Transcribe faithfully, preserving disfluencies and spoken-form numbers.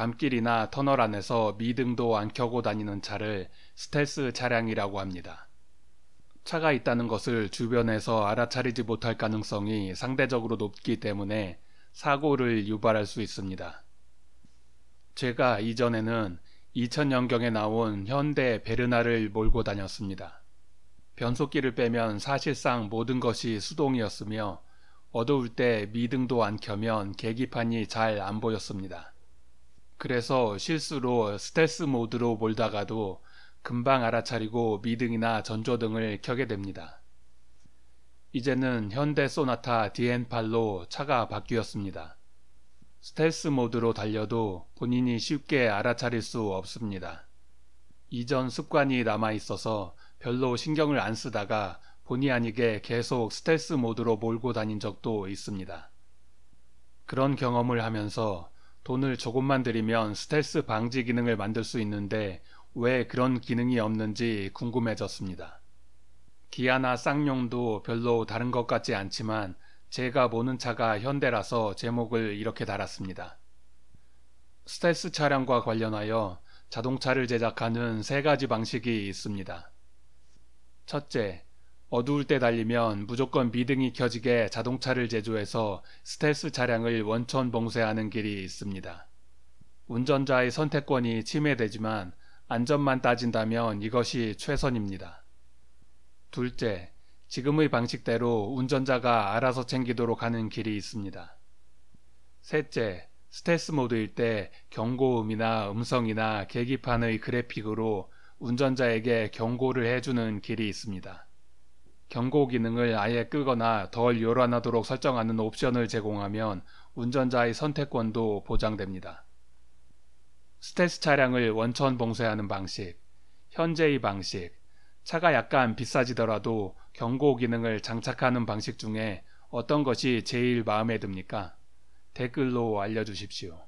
밤길이나 터널 안에서 미등도 안 켜고 다니는 차를 스텔스 차량이라고 합니다. 차가 있다는 것을 주변에서 알아차리지 못할 가능성이 상대적으로 높기 때문에 사고를 유발할 수 있습니다. 제가 이전에는 이천 년경에 나온 현대 베르나를 몰고 다녔습니다. 변속기를 빼면 사실상 모든 것이 수동이었으며 어두울 때 미등도 안 켜면 계기판이 잘 안 보였습니다. 그래서 실수로 스텔스 모드로 몰다가도 금방 알아차리고 미등이나 전조등을 켜게 됩니다. 이제는 현대 소나타 디엔팔로 차가 바뀌었습니다. 스텔스 모드로 달려도 본인이 쉽게 알아차릴 수 없습니다. 이전 습관이 남아있어서 별로 신경을 안 쓰다가 본의 아니게 계속 스텔스 모드로 몰고 다닌 적도 있습니다. 그런 경험을 하면서 돈을 조금만 들이면 스텔스 방지 기능을 만들 수 있는데 왜 그런 기능이 없는지 궁금해졌습니다. 기아나 쌍용도 별로 다른 것 같지 않지만 제가 보는 차가 현대라서 제목을 이렇게 달았습니다. 스텔스 차량과 관련하여 자동차를 제작하는 세 가지 방식이 있습니다. 첫째, 어두울 때 달리면 무조건 미등이 켜지게 자동차를 제조해서 스텔스 차량을 원천 봉쇄하는 길이 있습니다. 운전자의 선택권이 침해되지만 안전만 따진다면 이것이 최선입니다. 둘째, 지금의 방식대로 운전자가 알아서 챙기도록 하는 길이 있습니다. 셋째, 스텔스 모드일 때 경고음이나 음성이나 계기판의 그래픽으로 운전자에게 경고를 해주는 길이 있습니다. 경고 기능을 아예 끄거나 덜 요란하도록 설정하는 옵션을 제공하면 운전자의 선택권도 보장됩니다. 스텔스 차량을 원천 봉쇄하는 방식, 현재의 방식, 차가 약간 비싸지더라도 경고 기능을 장착하는 방식 중에 어떤 것이 제일 마음에 듭니까? 댓글로 알려주십시오.